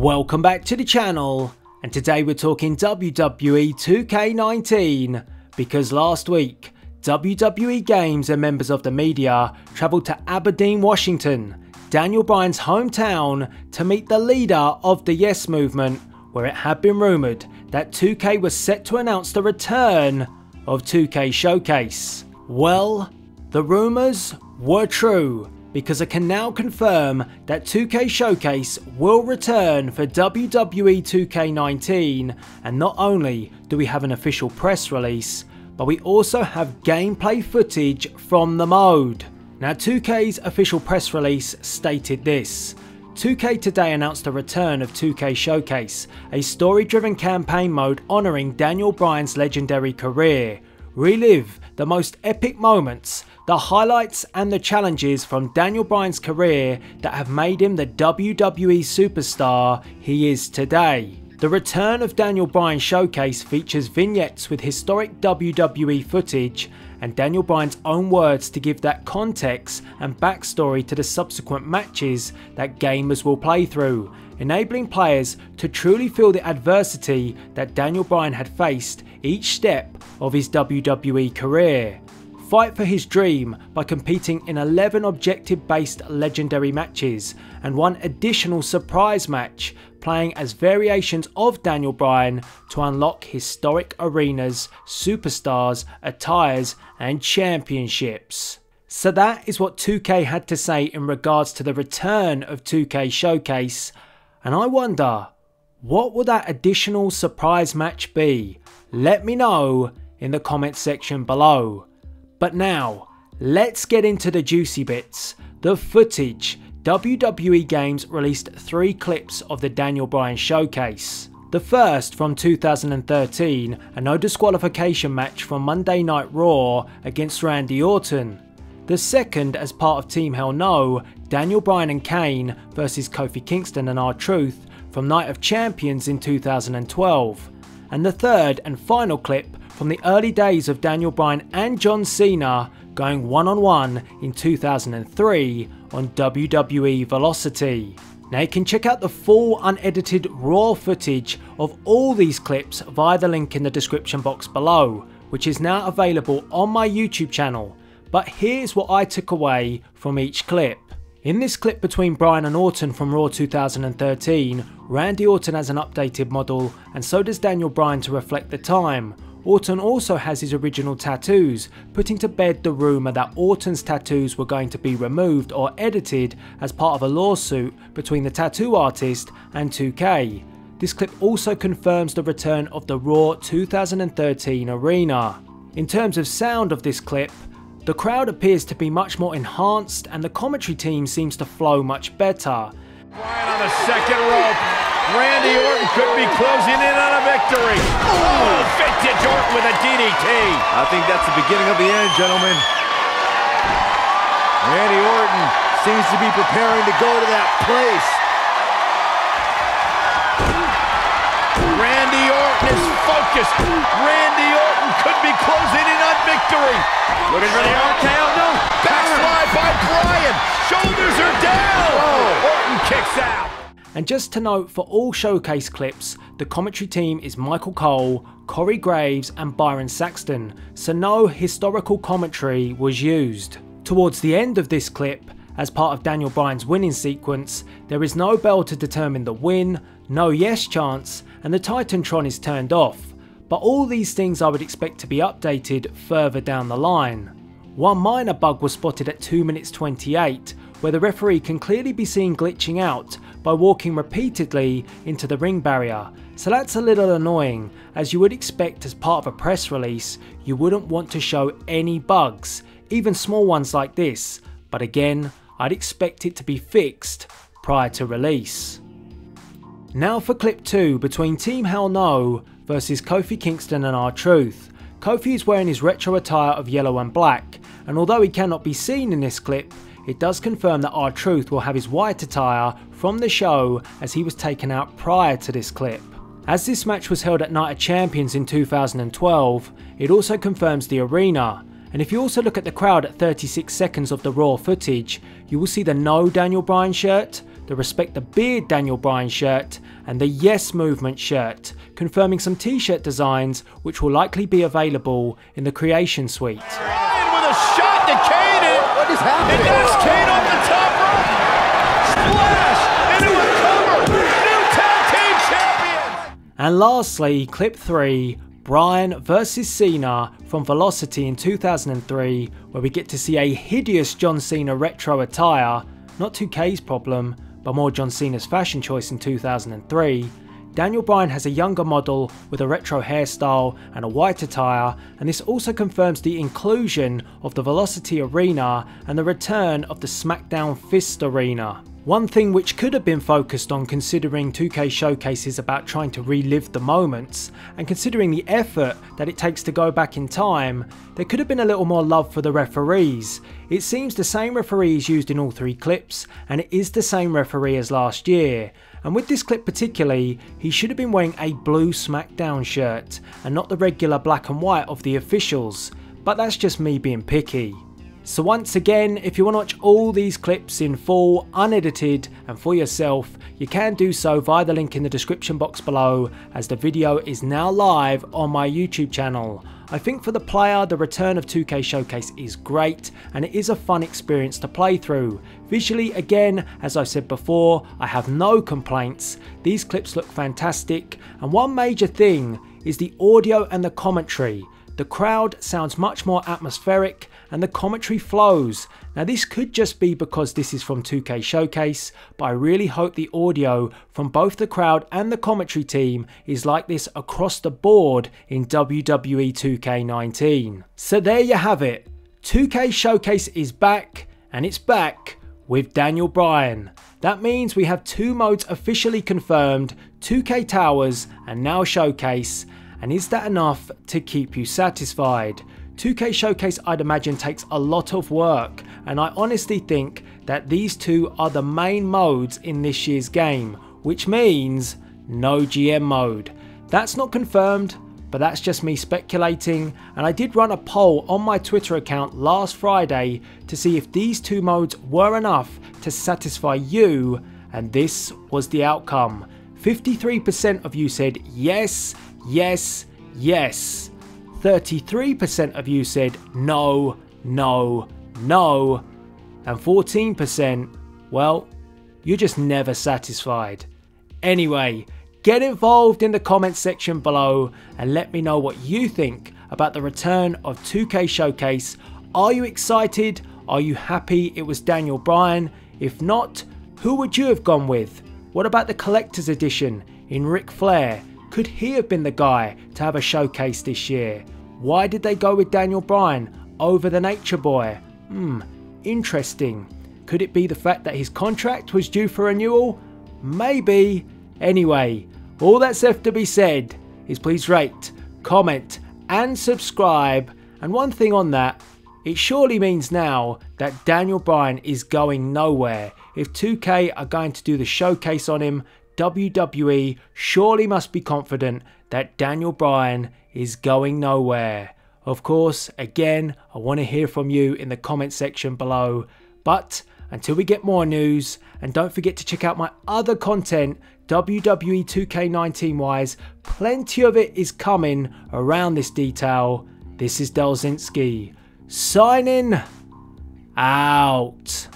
Welcome back to the channel, and today we're talking WWE 2K19 because last week WWE Games and members of the media travelled to Aberdeen, Washington, Daniel Bryan's hometown, to meet the leader of the Yes Movement, where it had been rumoured that 2K was set to announce the return of 2K Showcase. Well, the rumours were true, because I can now confirm that 2K Showcase will return for WWE 2K19, and not only do we have an official press release, but we also have gameplay footage from the mode. Now, 2K's official press release stated this: 2K today announced the return of 2K Showcase, a story-driven campaign mode honouring Daniel Bryan's legendary career. Relive the most epic moments, the highlights and the challenges from Daniel Bryan's career that have made him the WWE superstar he is today. The return of Daniel Bryan Showcase features vignettes with historic WWE footage and Daniel Bryan's own words to give that context and backstory to the subsequent matches that gamers will play through, enabling players to truly feel the adversity that Daniel Bryan had faced each step of his WWE career. Fight for his dream by competing in 11 objective-based legendary matches and one additional surprise match, playing as variations of Daniel Bryan to unlock historic arenas, superstars, attires and championships. So that is what 2K had to say in regards to the return of 2K Showcase, and I wonder, what will that additional surprise match be? Let me know in the comments section below. But now, let's get into the juicy bits, the footage. WWE Games released 3 clips of the Daniel Bryan Showcase. The first, from 2013, a no disqualification match from Monday Night Raw against Randy Orton. The second, as part of Team Hell No, Daniel Bryan and Kane versus Kofi Kingston and R-Truth from Night of Champions in 2012. And the third and final clip, from the early days of Daniel Bryan and John Cena going one-on-one in 2003 on WWE Velocity. Now you can check out the full unedited raw footage of all these clips via the link in the description box below, which is now available on my YouTube channel. But here's what I took away from each clip. In this clip between Bryan and Orton from Raw 2013, Randy Orton has an updated model, and so does Daniel Bryan to reflect the time. Orton also has his original tattoos, putting to bed the rumour that Orton's tattoos were going to be removed or edited as part of a lawsuit between the tattoo artist and 2K. This clip also confirms the return of the Raw 2013 arena. In terms of sound of this clip, the crowd appears to be much more enhanced and the commentary team seems to flow much better. Bryan on the second rope. Randy Orton could be closing in on a victory. Oh, vintage Orton with a DDT. I think that's the beginning of the end, gentlemen. Randy Orton seems to be preparing to go to that place. Randy Orton is focused. Randy Orton could be closing in on victory. Looking for the RKO. No. Backslide by Bryan. Shoulders are down. Oh. Orton kicks out. And just to note, for all showcase clips, the commentary team is Michael Cole, Corey Graves and Byron Saxton, so no historical commentary was used. Towards the end of this clip, as part of Daniel Bryan's winning sequence, there is no bell to determine the win, no yes chance, and the Titantron is turned off. But all these things I would expect to be updated further down the line. One minor bug was spotted at 2 minutes 28, where the referee can clearly be seen glitching out by walking repeatedly into the ring barrier. So that's a little annoying, as you would expect as part of a press release, you wouldn't want to show any bugs, even small ones like this. But again, I'd expect it to be fixed prior to release. Now for clip 2, between Team Hell No versus Kofi Kingston and R-Truth. Kofi is wearing his retro attire of yellow and black, and although he cannot be seen in this clip, it does confirm that R-Truth will have his white attire from the show, as he was taken out prior to this clip. As this match was held at Night of Champions in 2012, it also confirms the arena. And if you also look at the crowd at 36 seconds of the raw footage, you will see the no Daniel Bryan shirt, the Respect the Beard Daniel Bryan shirt and the Yes Movement shirt, confirming some t-shirt designs which will likely be available in the creation suite. With a shot to Kane and, what is happening? And that's Kane off the top rope. Splash into a cover. New tag team champions. And lastly, clip 3, Bryan versus Cena from Velocity in 2003, where we get to see a hideous John Cena retro attire, not 2K's problem, but more John Cena's fashion choice in 2003. Daniel Bryan has a younger model with a retro hairstyle and a white attire, and this also confirms the inclusion of the Velocity Arena and the return of the SmackDown Fist Arena. One thing which could have been focused on, considering 2K Showcase is about trying to relive the moments, and considering the effort that it takes to go back in time, there could have been a little more love for the referees. It seems the same referee is used in all three clips, and it is the same referee as last year. And with this clip particularly, he should have been wearing a blue SmackDown shirt, and not the regular black and white of the officials, but that's just me being picky. So once again, if you want to watch all these clips in full, unedited and for yourself, you can do so via the link in the description box below, as the video is now live on my YouTube channel. I think for the player, the return of 2K Showcase is great, and it is a fun experience to play through. Visually, again, as I said before, I have no complaints. These clips look fantastic, and one major thing is the audio and the commentary. The crowd sounds much more atmospheric and the commentary flows. Now this could just be because this is from 2K Showcase, but I really hope the audio from both the crowd and the commentary team is like this across the board in WWE 2K19. So there you have it. 2K Showcase is back, and it's back with Daniel Bryan. That means we have two modes officially confirmed, 2K Towers and now Showcase. And is that enough to keep you satisfied? 2K Showcase, I'd imagine, takes a lot of work, and I honestly think that these two are the main modes in this year's game, which means no GM mode. That's not confirmed, but that's just me speculating, and I did run a poll on my Twitter account last Friday to see if these two modes were enough to satisfy you, and this was the outcome. 53% of you said yes, yes, yes. 33% of you said no, no, no. And 14%, well, you're just never satisfied. Anyway, get involved in the comments section below and let me know what you think about the return of 2K Showcase. Are you excited? Are you happy it was Daniel Bryan? If not, who would you have gone with? What about the collector's edition in Ric Flair? Could he have been the guy to have a showcase this year? Why did they go with Daniel Bryan over the Nature Boy? Interesting. Could it be the fact that his contract was due for renewal? Maybe. Anyway, all that's left to be said is please rate, comment and subscribe. And one thing on that, it surely means now that Daniel Bryan is going nowhere. If 2K are going to do the showcase on him, WWE surely must be confident that Daniel Bryan is going nowhere. Of course, again, I want to hear from you in the comment section below. But until we get more news, and don't forget to check out my other content, WWE 2K19 wise, plenty of it is coming around this detail. This is Delzinski, signing out.